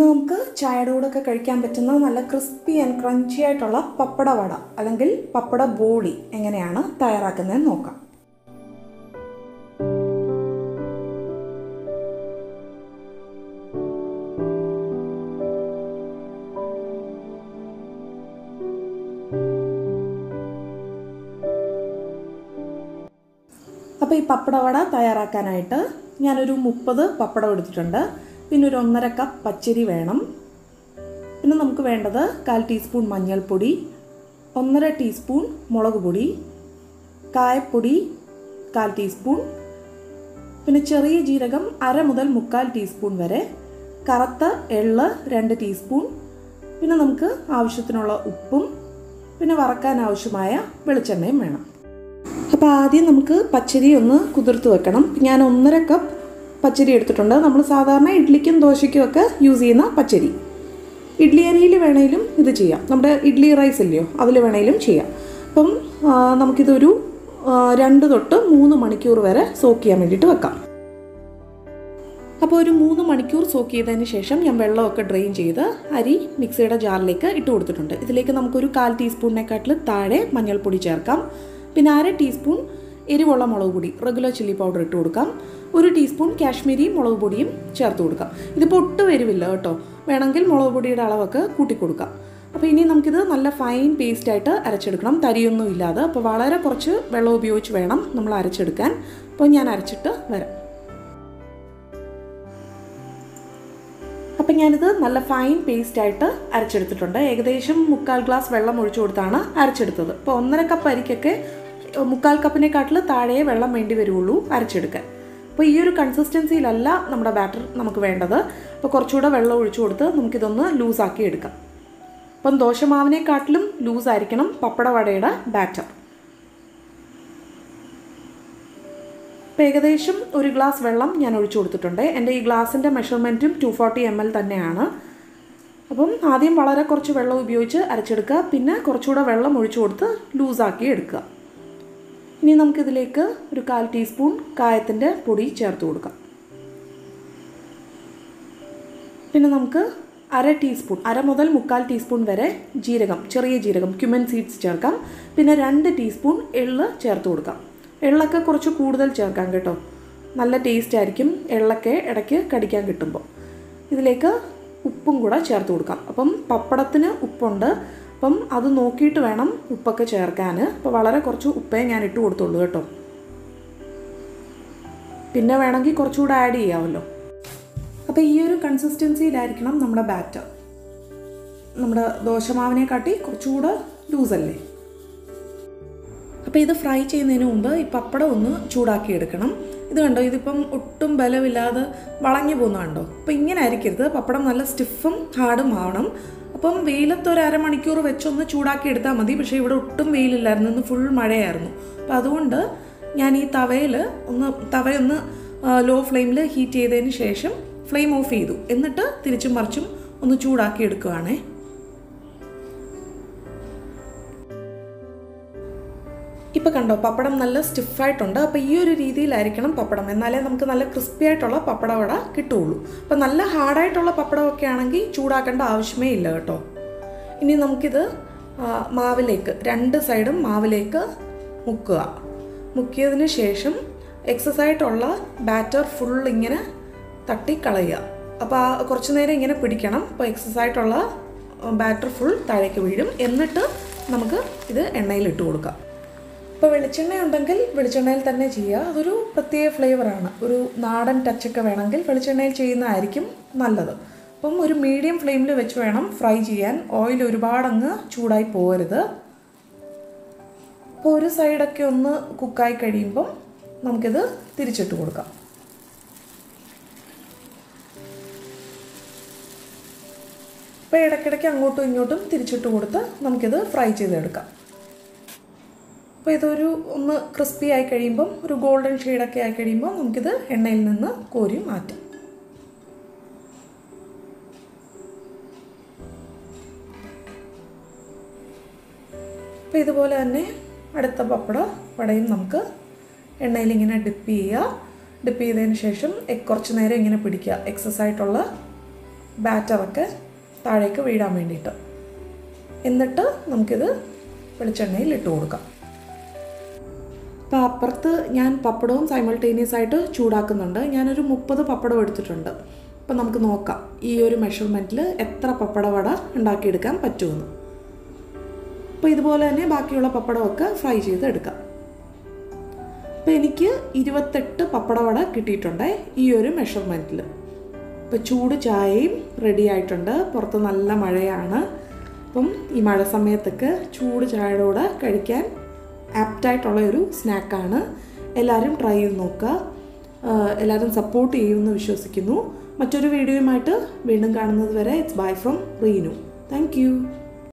ഇന്ന് നമുക്ക് ചായയുടെ കൂടെയൊക്കെ കഴിക്കാൻ പറ്റുന്ന നല്ല ക്രിസ്പി ആൻഡ് ക്രഞ്ചി ആയിട്ടുള്ള പപ്പട വട അല്ലെങ്കിൽ പപ്പട ബോളി എങ്ങനെയാണ് തയ്യാറാക്കുന്നതെന്ന് നോക്കാം. അപ്പോൾ ഈ പപ്പട വട തയ്യാറാക്കാനായിട്ട് ഞാനൊരു 30 പപ്പടം എടുത്തിട്ടുണ്ട്. പിന്നെ ഒരു 1.5 കപ്പ് പച്ചരി വേണം. പിന്നെ നമുക്ക് വേണ്ടത് 1/4 ടീസ്പൂൺ മഞ്ഞൾപ്പൊടി, 1.5 ടീസ്പൂൺ മുളക് പൊടി, കായപ്പൊടി 1/4 ടീസ്പൂൺ, പിന്നെ ചെറിയ ജീരകം 1/2 മുതൽ 3/4 ടീസ്പൂൺ വരെ, കറുത്ത എള്ള് 2 ടീസ്പൂൺ, പിന്നെ നമുക്ക് ആവശ്യത്തിനുള്ള ഉപ്പും പിന്നെ വറക്കാൻ ആവശ്യമായ വെളിച്ചെണ്ണയും വേണം. അപ്പോൾ ആദ്യം നമുക്ക് പച്ചരി ഒന്ന് കുതിർത്ത് വെക്കണം. ഞാൻ 1.5 കപ്പ് പച്ചരി എടുത്തിട്ടുണ്ട്. നമ്മൾ സാധാരണ ഇഡ്ലിക്കും ദോശയ്ക്കും ഒക്കെ യൂസ് ചെയ്യുന്ന പച്ചരി. ഇഡ്ലി അരിയിൽ വേണമെങ്കിലും ഇത് ചെയ്യാം. നമ്മുടെ ഇഡ്ലി റൈസ് ഇല്ലയോ, അതിൽ വേണമെങ്കിലും ചെയ്യാം. അപ്പം നമുക്കിതൊരു 2 തൊട്ട് 3 മണിക്കൂർ വരെ സോക്ക് ചെയ്യാൻ വേണ്ടിയിട്ട് വെക്കാം. അപ്പോൾ ഒരു 3 മണിക്കൂർ സോക്ക് ചെയ്തതിന് ശേഷം ഞാൻ വെള്ളമൊക്കെ ഡ്രെയിൻ ചെയ്ത് അരി മിക്സിയുടെ ജാറിലേക്ക് ഇട്ട് കൊടുത്തിട്ടുണ്ട്. ഇതിലേക്ക് നമുക്കൊരു 1/4 ടീസ്പൂണിനെക്കാട്ടിൽ താഴെ മഞ്ഞൾപ്പൊടി ചേർക്കാം. പിന്നെ 1/2 ടീസ്പൂൺ എരിവുള്ള മുളക് പൊടി റെഗുലർ ചില്ലി പൗഡർ ഇട്ട് കൊടുക്കാം. 1 ടീസ്പൂൺ കാശ്മീരി മുളക് പൊടിയും ചേർത്ത് കൊടുക്കാം. ഇതിപ്പോൾ ഒട്ടും എരിവില്ല കേട്ടോ, വേണമെങ്കിൽ മുളക് പൊടിയുടെ അളവൊക്കെ കൂട്ടിക്കൊടുക്കാം. അപ്പോൾ ഇനി നമുക്കിത് നല്ല ഫൈൻ പേസ്റ്റായിട്ട് അരച്ചെടുക്കണം, തരിയൊന്നും ഇല്ലാതെ. അപ്പോൾ വളരെ കുറച്ച് വെള്ളം ഉപയോഗിച്ച് വേണം നമ്മൾ അരച്ചെടുക്കാൻ. അപ്പോൾ ഞാൻ അരച്ചിട്ട് വരാം. അപ്പം ഞാനിത് നല്ല ഫൈൻ പേസ്റ്റായിട്ട് അരച്ചെടുത്തിട്ടുണ്ട്. ഏകദേശം 3/4 ഗ്ലാസ് വെള്ളം ഒഴിച്ചു കൊടുത്താണ് അരച്ചെടുത്തത്. അപ്പോൾ 1.5 കപ്പ് അരിക്കൊക്കെ 3/4 കപ്പിനെക്കാട്ടിൽ താഴെ വെള്ളം വേണ്ടി വരുള്ളൂ അരച്ചെടുക്കാൻ. അപ്പോൾ ഈ ഒരു കൺസിസ്റ്റൻസിയിലല്ല നമ്മുടെ ബാറ്റർ നമുക്ക് വേണ്ടത്. അപ്പോൾ കുറച്ചുകൂടെ വെള്ളം ഒഴിച്ചു കൊടുത്ത് നമുക്കിതൊന്ന് ലൂസാക്കി എടുക്കാം. അപ്പം ദോശമാവിനെക്കാട്ടിലും ലൂസായിരിക്കണം പപ്പട വടയുടെ ബാറ്റർ. അപ്പോൾ ഏകദേശം 1 ഗ്ലാസ് വെള്ളം ഞാൻ ഒഴിച്ചു കൊടുത്തിട്ടുണ്ട്. എൻ്റെ ഈ ഗ്ലാസിൻ്റെ മെഷർമെൻറ്റും 240 ml തന്നെയാണ്. അപ്പം ആദ്യം വളരെ കുറച്ച് വെള്ളം ഉപയോഗിച്ച് അരച്ചെടുക്കുക, പിന്നെ കുറച്ചുകൂടെ വെള്ളം ഒഴിച്ചു കൊടുത്ത് ലൂസാക്കി എടുക്കുക. ഇനി നമുക്കിതിലേക്ക് ഒരു 1/4 ടീസ്പൂൺ കായത്തിൻ്റെ പൊടി ചേർത്ത് കൊടുക്കാം. പിന്നെ നമുക്ക് 1/2 ടീസ്പൂൺ 1 മുതൽ 3/4 ടീസ്പൂൺ വരെ ജീരകം, ചെറിയ ജീരകം ക്യുമൻ സീഡ്സ് ചേർക്കാം. പിന്നെ 2 ടീസ്പൂൺ എള്ള് ചേർത്ത് കൊടുക്കാം. എള്ളൊക്കെ കുറച്ച് കൂടുതൽ ചേർക്കാം കേട്ടോ, നല്ല ടേസ്റ്റ് ആയിരിക്കും എള്ളൊക്കെ ഇടയ്ക്ക് കടിക്കാൻ കിട്ടുമ്പോൾ. ഇതിലേക്ക് ഉപ്പും കൂടെ ചേർത്ത് കൊടുക്കാം. അപ്പം പപ്പടത്തിന് ഉപ്പുണ്ട്, അപ്പം അത് നോക്കിയിട്ട് വേണം ഉപ്പൊക്കെ ചേർക്കാൻ. അപ്പോൾ വളരെ കുറച്ച് ഉപ്പേ ഞാൻ ഇട്ട് കൊടുത്തുള്ളൂ കേട്ടോ, പിന്നെ വേണമെങ്കിൽ കുറച്ചുകൂടെ ആഡ് ചെയ്യാമല്ലോ. അപ്പോൾ ഈ ഒരു കൺസിസ്റ്റൻസിയിലായിരിക്കണം നമ്മുടെ ബാറ്റർ. നമ്മുടെ ദോശമാവിനെക്കാട്ടി കുറച്ചുകൂടെ ലൂസല്ലേ. അപ്പോൾ ഇത് ഫ്രൈ ചെയ്യുന്നതിന് മുമ്പ് ഈ പപ്പടം ഒന്ന് ചൂടാക്കി എടുക്കണം. ഇത് കണ്ടോ, ഇതിപ്പം ഒട്ടും ബലമില്ലാതെ വളഞ്ഞു പോകുന്നുണ്ടോ. അപ്പോൾ ഇങ്ങനെ ആയിരിക്കരുത്, പപ്പടം നല്ല സ്റ്റിഫും ഹാർഡും ആവണം. അപ്പം വെയിലത്തൊരു 1/2 മണിക്കൂർ വെച്ചൊന്ന് ചൂടാക്കി എടുത്താൽ മതി. പക്ഷേ ഇവിടെ ഒട്ടും വെയിലില്ലായിരുന്നു, ഇന്ന് ഫുൾ മഴയായിരുന്നു. അപ്പോൾ അതുകൊണ്ട് ഞാൻ ഈ തവയൊന്ന് ലോ ഫ്ലെയിമിൽ ഹീറ്റ് ചെയ്തതിന് ശേഷം ഫ്ലെയിം ഓഫ് ചെയ്തു. എന്നിട്ട് തിരിച്ചും മറിച്ചും ഒന്ന് ചൂടാക്കി എടുക്കുകയാണേ. ഇപ്പോൾ കണ്ടോ പപ്പടം നല്ല സ്റ്റിഫായിട്ടുണ്ട്. അപ്പോൾ ഈ ഒരു രീതിയിലായിരിക്കണം പപ്പടം, എന്നാലേ നമുക്ക് നല്ല ക്രിസ്പി ആയിട്ടുള്ള പപ്പട വട കിട്ടുകയുള്ളൂ. അപ്പോൾ നല്ല ഹാർഡായിട്ടുള്ള പപ്പടമൊക്കെ ആണെങ്കിൽ ചൂടാക്കേണ്ട ആവശ്യമേ ഇല്ല കേട്ടോ. ഇനി നമുക്കിത് മാവിലേക്ക്, 2 സൈഡും മാവിലേക്ക് മുക്കുക. മുക്കിയതിന് ശേഷം എക്സസ് ആയിട്ടുള്ള ബാറ്റർ ഫുൾ ഇങ്ങനെ തട്ടിക്കളയുക. അപ്പോൾ കുറച്ച് നേരം ഇങ്ങനെ പിടിക്കണം. അപ്പോൾ എക്സസ് ആയിട്ടുള്ള ബാറ്റർ ഫുൾ താഴേക്ക് വീഴും. എന്നിട്ട് നമുക്ക് ഇത് എണ്ണയിലിട്ട് കൊടുക്കാം. ഇപ്പോൾ വെളിച്ചെണ്ണ ഉണ്ടെങ്കിൽ വെളിച്ചെണ്ണയിൽ തന്നെ ചെയ്യുക. അതൊരു പ്രത്യേക ഫ്ലേവറാണ്. ഒരു നാടൻ ടച്ചൊക്കെ വേണമെങ്കിൽ വെളിച്ചെണ്ണയിൽ ചെയ്യുന്നതായിരിക്കും നല്ലത്. അപ്പം ഒരു മീഡിയം ഫ്ലെയിമിൽ വെച്ച് വേണം ഫ്രൈ ചെയ്യാൻ. ഓയിൽ ഒരുപാടങ്ങ് ചൂടായി പോകരുത്. അപ്പോൾ ഒരു സൈഡൊക്കെ ഒന്ന് കുക്കായി കഴിയുമ്പം നമുക്കിത് തിരിച്ചിട്ട് കൊടുക്കാം. ഇപ്പോൾ ഇടയ്ക്കിടയ്ക്ക് അങ്ങോട്ടും ഇങ്ങോട്ടും തിരിച്ചിട്ട് കൊടുത്ത് നമുക്കിത് ഫ്രൈ ചെയ്തെടുക്കാം. അപ്പോൾ ഇതൊരു ഒന്ന് ക്രിസ്പി ആയി കഴിയുമ്പം, ഒരു ഗോൾഡൻ ഷെയ്ഡൊക്കെ ആയി കഴിയുമ്പോൾ നമുക്കിത് എണ്ണയിൽ നിന്ന് കോരി മാറ്റാം. അപ്പോൾ ഇതുപോലെ തന്നെ അടുത്ത പപ്പട വടയും നമുക്ക് എണ്ണയിൽ ഇങ്ങനെ ഡിപ്പ് ചെയ്യുക. ഡിപ്പ് ചെയ്തതിന് ശേഷം കുറച്ച് നേരം ഇങ്ങനെ പിടിക്കുക. എക്സസ് ആയിട്ടുള്ള ബാറ്ററൊക്കെ താഴേക്ക് വീഴാൻ വേണ്ടിയിട്ട്. എന്നിട്ട് നമുക്കിത് വെളിച്ചെണ്ണയിൽ ഇട്ട് കൊടുക്കാം. അപ്പോൾ അപ്പുറത്ത് ഞാൻ പപ്പടവും സൈമൾട്ടേനിയസ് ആയിട്ട് ചൂടാക്കുന്നുണ്ട്. ഞാനൊരു 30 പപ്പടം എടുത്തിട്ടുണ്ട്. അപ്പോൾ നമുക്ക് നോക്കാം ഈ ഒരു മെഷർമെൻറ്റിൽ എത്ര പപ്പടവട ഉണ്ടാക്കിയെടുക്കാൻ പറ്റുമെന്ന്. അപ്പോൾ ഇതുപോലെ തന്നെ ബാക്കിയുള്ള പപ്പടമൊക്കെ ഫ്രൈ ചെയ്തെടുക്കാം. അപ്പോൾ എനിക്ക് 28 പപ്പടവട കിട്ടിയിട്ടുണ്ട് ഈ ഒരു മെഷർമെൻറ്റിൽ. ഇപ്പോൾ ചൂട് ചായയും റെഡി ആയിട്ടുണ്ട്. പുറത്ത് നല്ല മഴയാണ്. അപ്പം ഈ മഴ സമയത്തൊക്കെ ചൂട് ചായയുടെ കൂടെ കഴിക്കാൻ ആപ്റ്റായിട്ടുള്ള ഒരു സ്നാക്കാണ്. എല്ലാവരും ട്രൈ ചെയ്ത് നോക്കുക. എല്ലാവരും സപ്പോർട്ട് ചെയ്യുമെന്ന് വിശ്വസിക്കുന്നു. മറ്റൊരു വീഡിയോയുമായിട്ട് വീണ്ടും കാണുന്നത് വരെ it's bye from Reenu. Thank U.